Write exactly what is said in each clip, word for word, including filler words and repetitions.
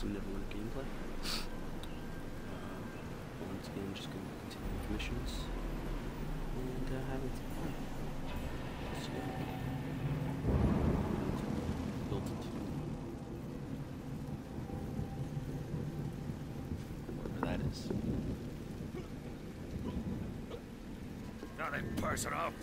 some nibble in the gameplay. Uh, once again, I'm just going to continue with missions and uh, have it fun. So, build it. Whatever that is. Not in person up!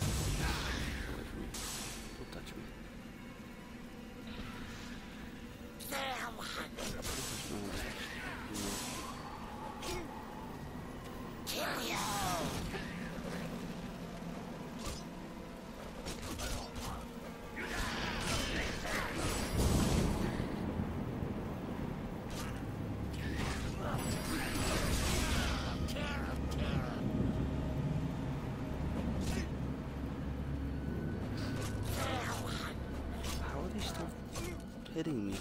Hitting me.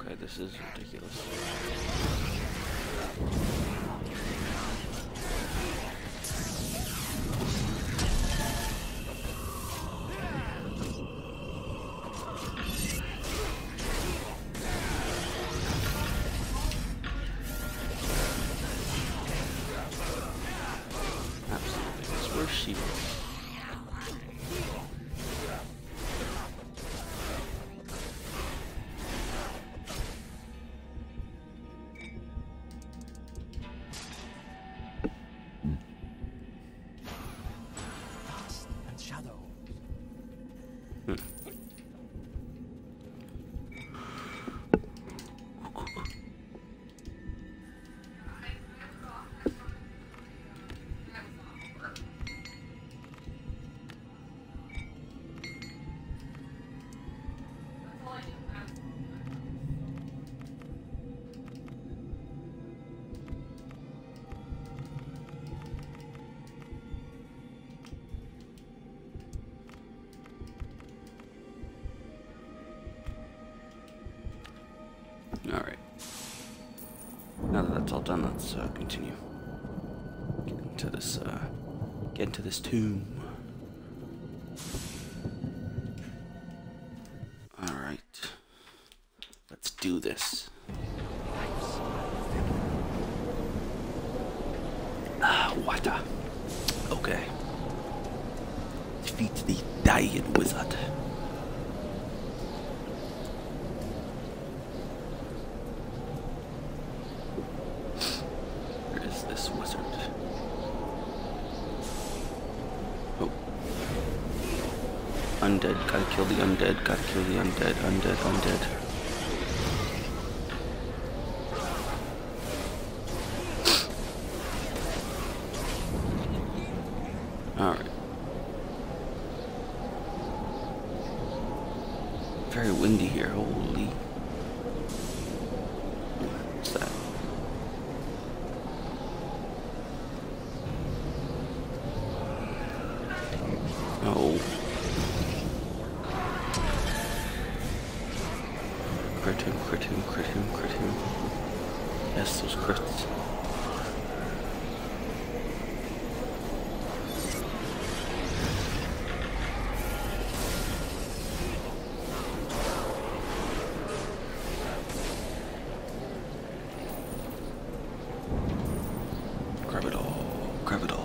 Okay, this is ridiculous. Absolutely, it's worse she was. Alright. Now that that's all done, let's uh, continue. Get into this, uh, get into this tomb. Alright. Let's do this. Ah, water. Okay. Defeat the Dying Wizard. Undead, gotta kill the undead, gotta kill the undead, undead, undead. Alright. Very windy here, holy. What's that? Oh. Crit him, crit him, crit him, crit him. Yes, those crits. Grab it all, grab it all.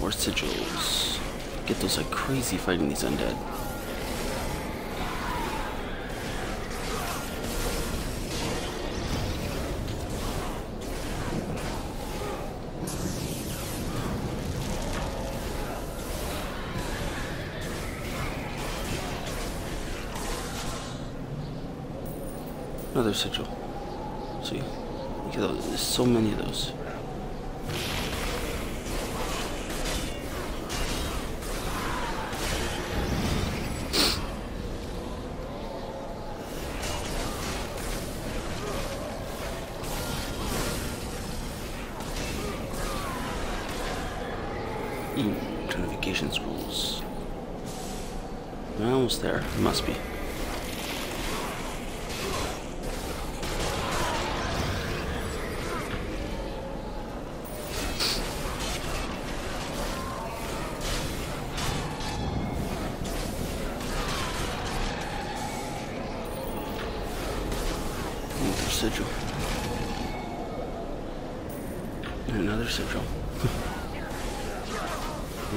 More sigils. Get those like crazy fighting these undead. Another sigil. See, look at those. There's so many of those. Ooh, notification rules. Am I almost there? It must be. Sigil. And another sigil.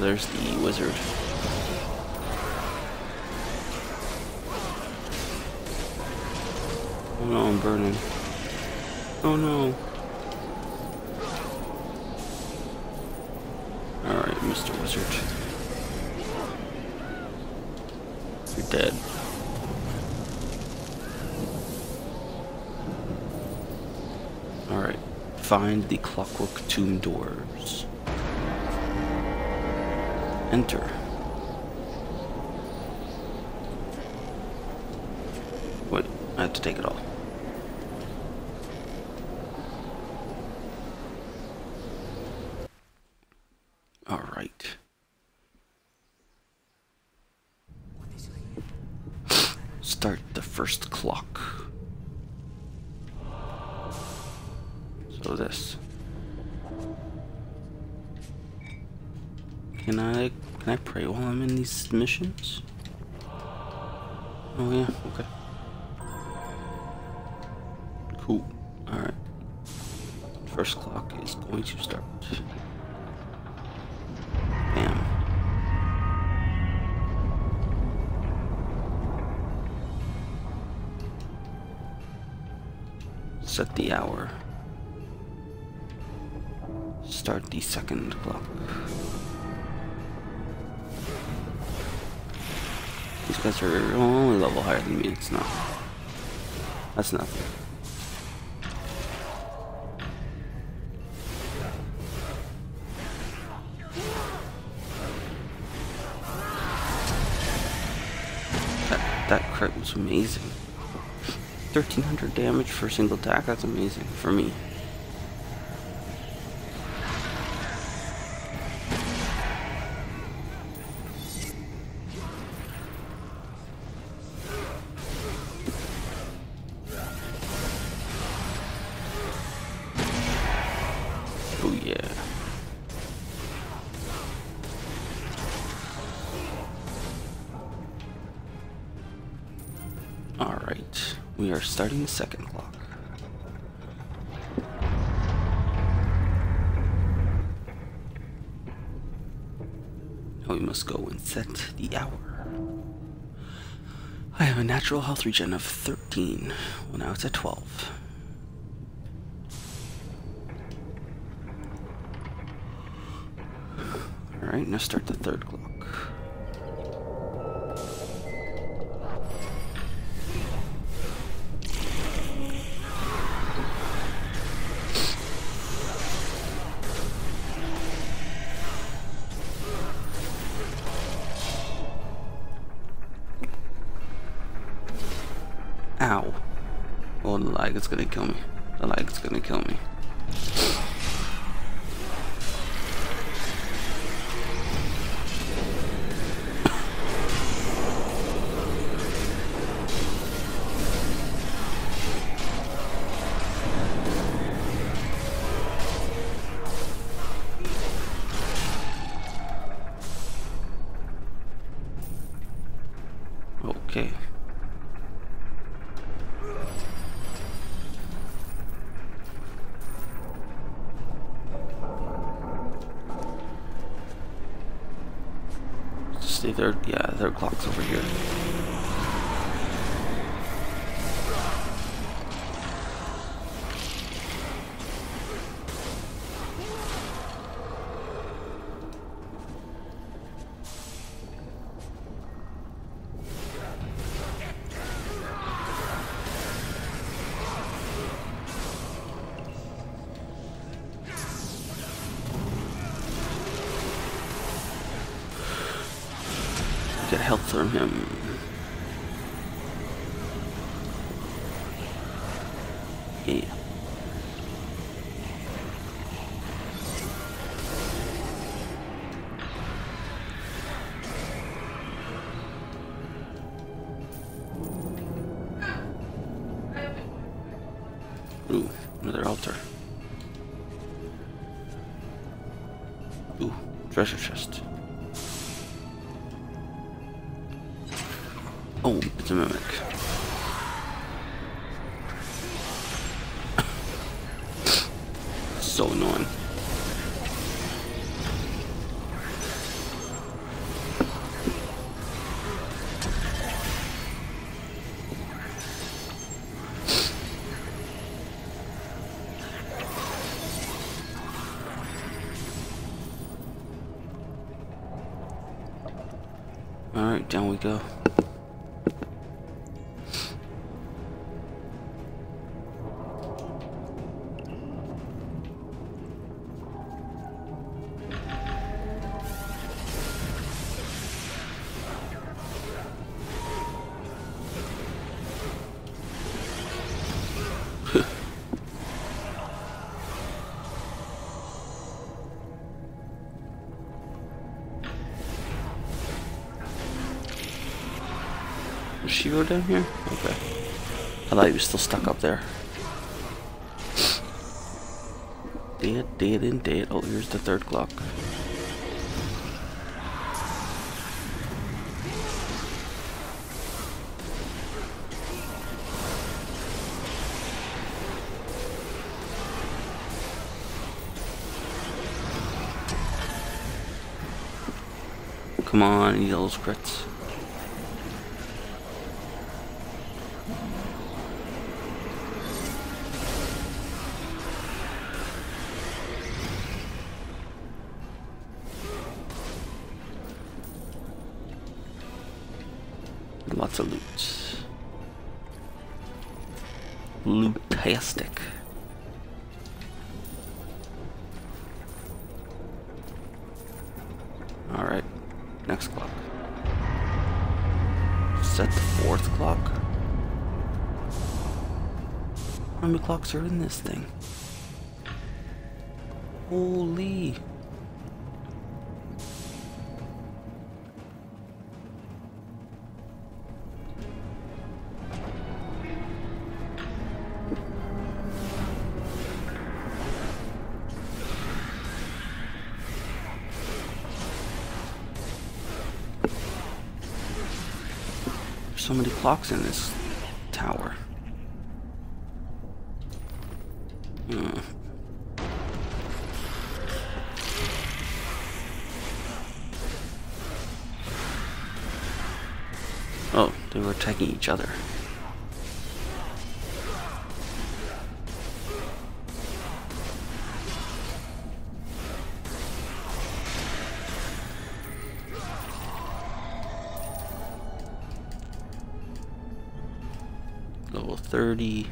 There's the wizard. Oh no, I'm burning. Oh no. Alright, Mister Wizard. You're dead. Alright, find the clockwork tomb doors. Enter. Wait, I have to take it all. Alright. Start the first clock. So this. Can I, can I pray while I'm in these missions? Oh yeah, okay. Cool, alright. First clock is going to start. Bam. Set the hour. Start the second clock. These guys are only level higher than me, it's not. That's nothing. That, that crit was amazing. thirteen hundred damage for a single attack, that's amazing for me. We are starting the second clock. Now we must go and set the hour. I have a natural health regen of thirteen. Well, now it's at twelve. Alright, now start the third clock. Ow. Oh, the lag is gonna kill me. The lag is gonna kill me. Okay. See, their, yeah, their clock's over here. Get help from him. Yeah. Ooh, another altar. Ooh, treasure chest. Oh, it's a mimic. so annoying. Alright, down we go. Did she go down here? Okay. I thought he was still stuck up there. Dead, dead, and dead. Oh, here's the third clock. Come on, I need all those crits. Lots of loot. Lootastic. Alright. Next clock. Is that the fourth clock? How many clocks are in this thing? Holy. So many clocks in this tower. Mm. Oh, they were attacking each other. Level thirty.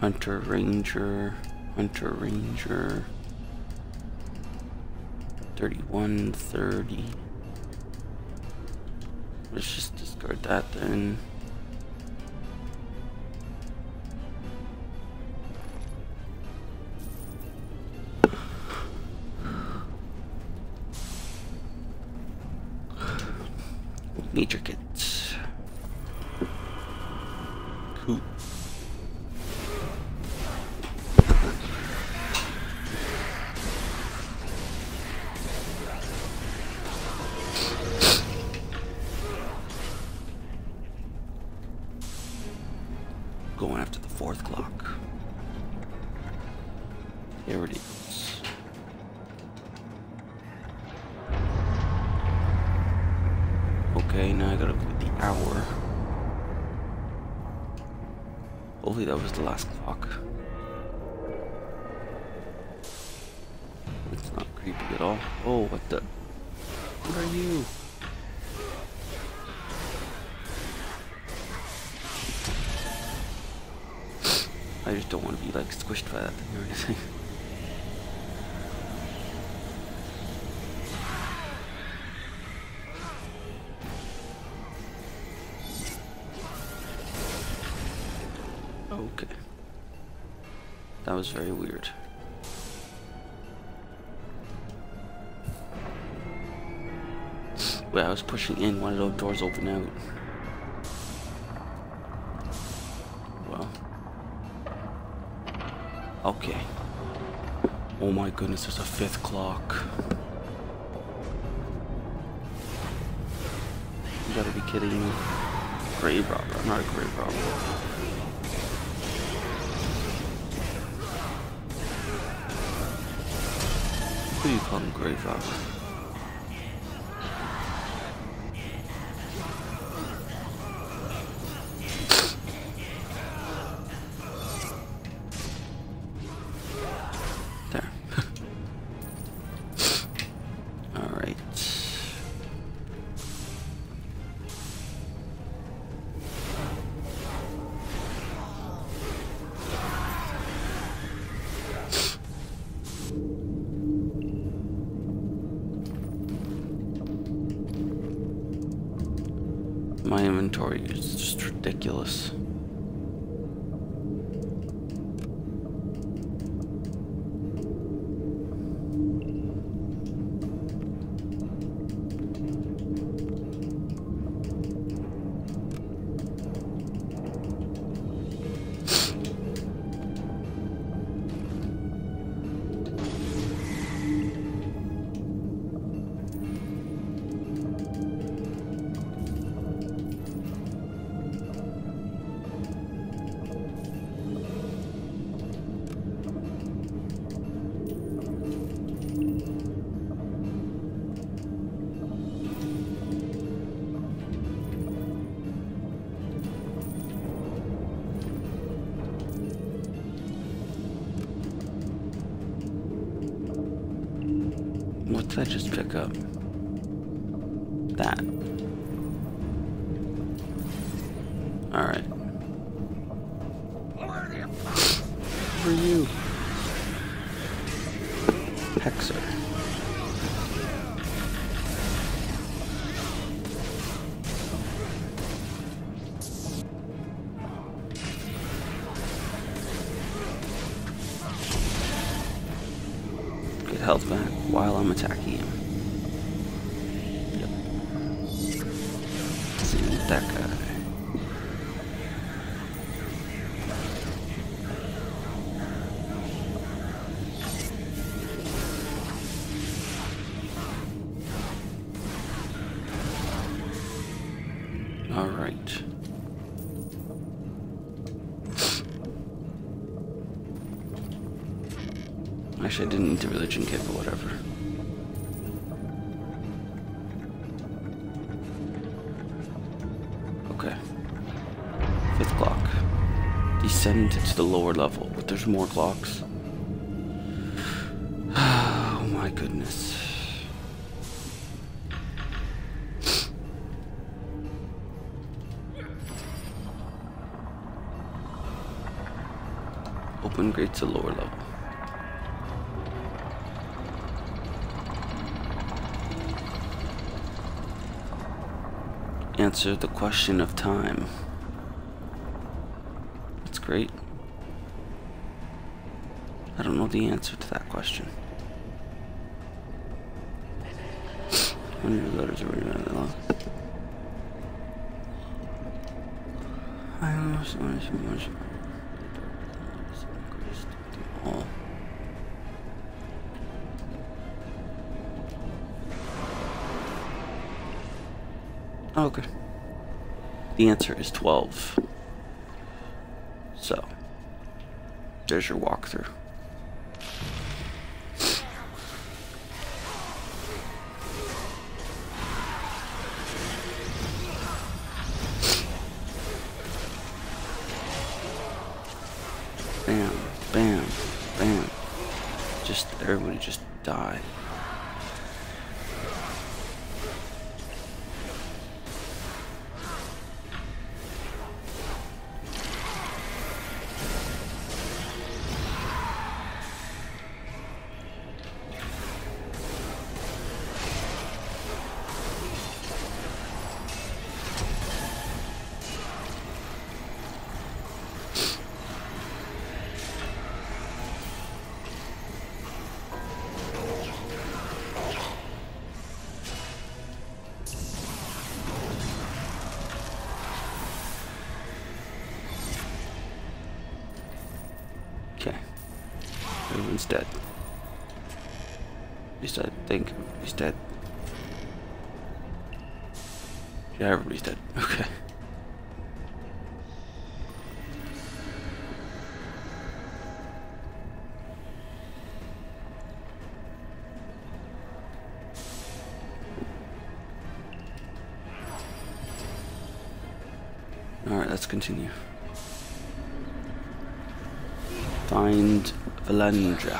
Hunter Ranger. Hunter Ranger. thirty-one, thirty. Let's just discard that then. Nature kits. Cool. Going after the fourth clock. Here it is. Okay, now I gotta look at the hour. Hopefully that was the last clock. It's not creepy at all. Oh, what the? What are you? I just don't want to be like squished by that thing or anything. Okay. That was very weird. Wait, I was pushing in, one of those doors open out. Well. Okay. Oh my goodness, there's a fifth clock. You gotta be kidding me. Grave robber, I'm not a grave robber. be hungry, Val. My inventory is just ridiculous. What did I just pick up? That. Alright. For you. Hexer. Get health back while I'm attacking him. Yep. Let's see that guy. All right. Actually, I didn't need the religion kit, but whatever. Okay. Fifth clock. Descend to the lower level, but there's more clocks. Oh my goodness. Open grate to lower level. Answer the question of time. That's great. I don't know the answer to that question. one hundred letters are really long. I don't know so much. So much. Oh. Oh, okay. The answer is twelve. So, there's your walkthrough. Bam, bam, bam. Just, everybody just die. Okay, everyone's dead. At least I think he's dead. Yeah, everybody's dead. Okay. let's continue. Find Valindra.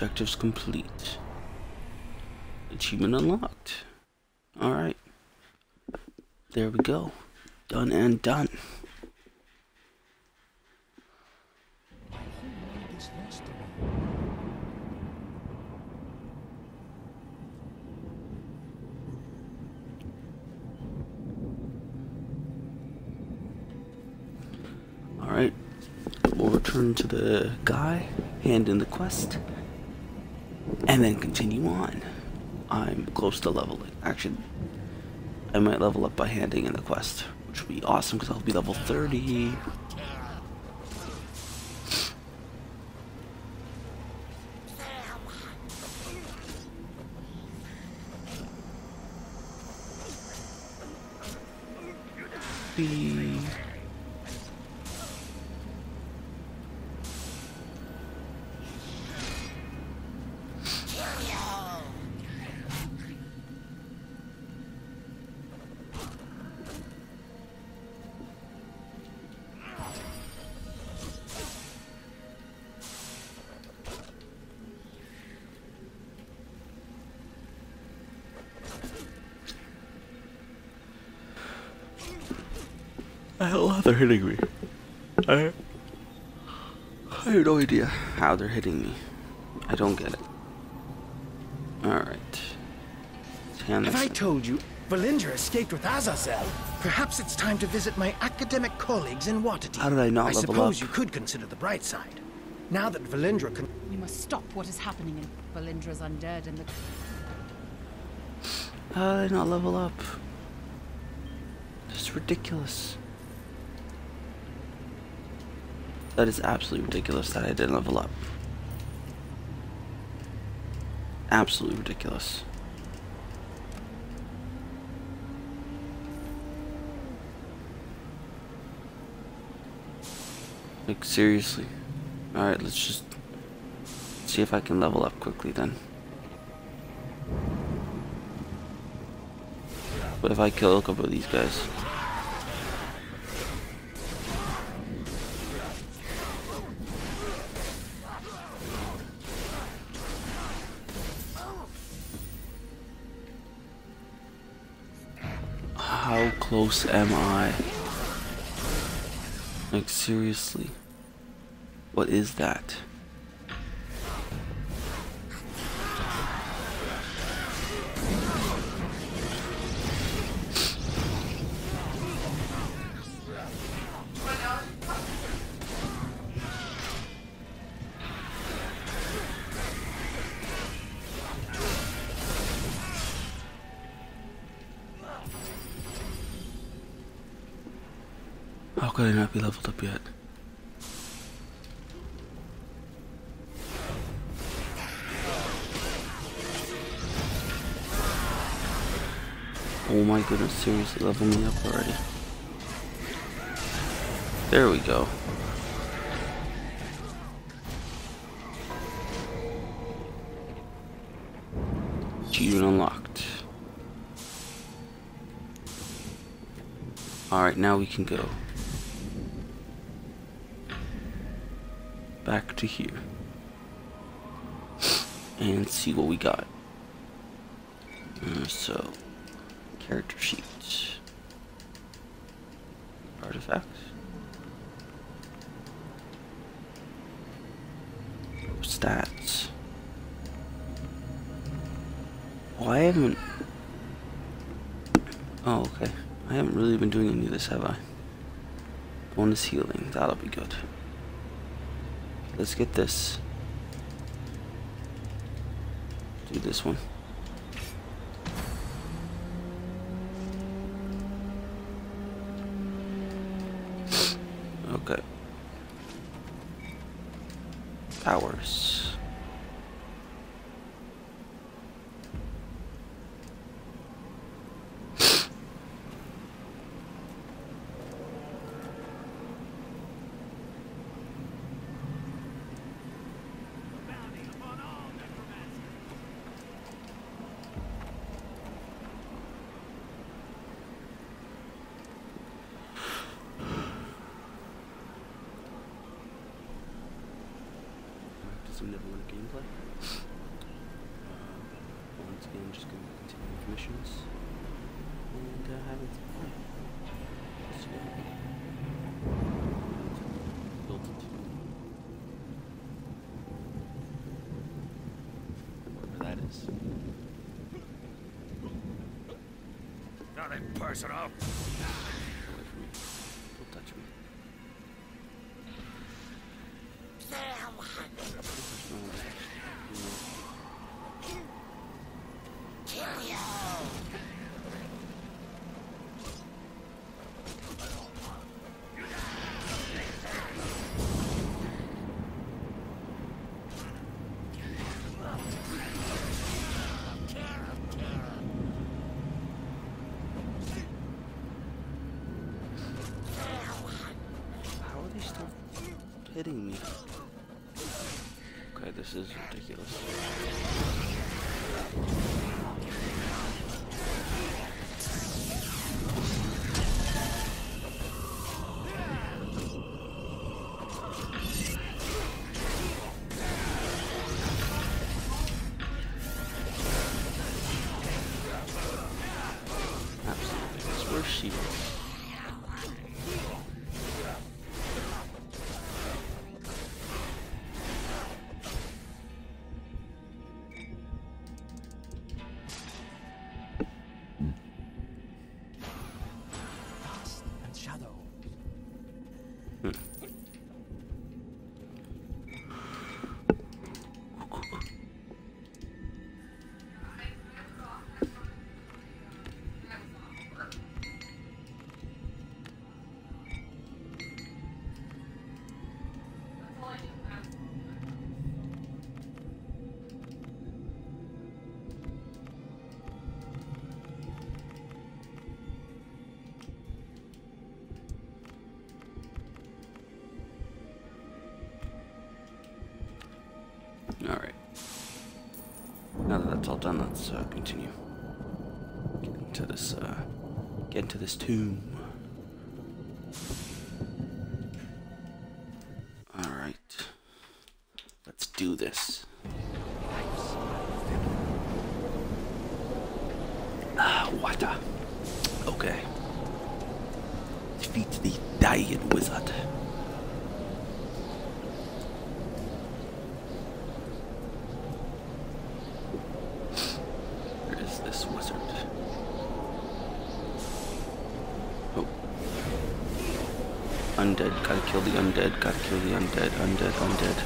Objectives complete. Achievement unlocked. Alright. There we go. Done and done. Alright. We'll return to the guy, hand in the quest, and then continue on. I'm close to leveling. Actually, I might level up by handing in the quest, which would be awesome because I'll be level thirty. Be I love they're hitting me. I, I have no idea how they're hitting me. I don't get it. Alright. Have I told you Valindra escaped with Azazel? Perhaps it's time to visit my academic colleagues in Waterdeep. How did I not level up? I suppose you could consider the bright side. Now that Valindra can... We must stop what is happening in Valindra's undead in the... How did I not level up? This is ridiculous. That is absolutely ridiculous that I didn't level up. absolutely ridiculous. Like, seriously. Alright, let's just see if I can level up quickly then. But if I kill a couple of these guys. How close am I? Like, seriously. What is that? How could I not be leveled up yet? Oh my goodness, seriously, level me up already. There we go. Achievement unlocked. Alright, now we can go back to here and see what we got. Uh, so, character sheets, artifacts, stats. Oh, I haven't. Oh, okay. I haven't really been doing any of this, have I? Bonus healing. That'll be good. Let's get this. Do this one. Okay. Powers. Some level of gameplay. Uh, once again, I'm just going to continue with missions and uh, have it so, build it. Whatever that is. Nothing personal. Hitting me. Okay, this is ridiculous. Absolutely, where's she? that's all done. Let's uh, continue. Get into this, uh, get into this tomb. Alright. Let's do this. Ah, water. Okay. Defeat the dying wizard. Undead, gotta kill the undead, gotta kill the undead, undead, undead.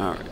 Alright.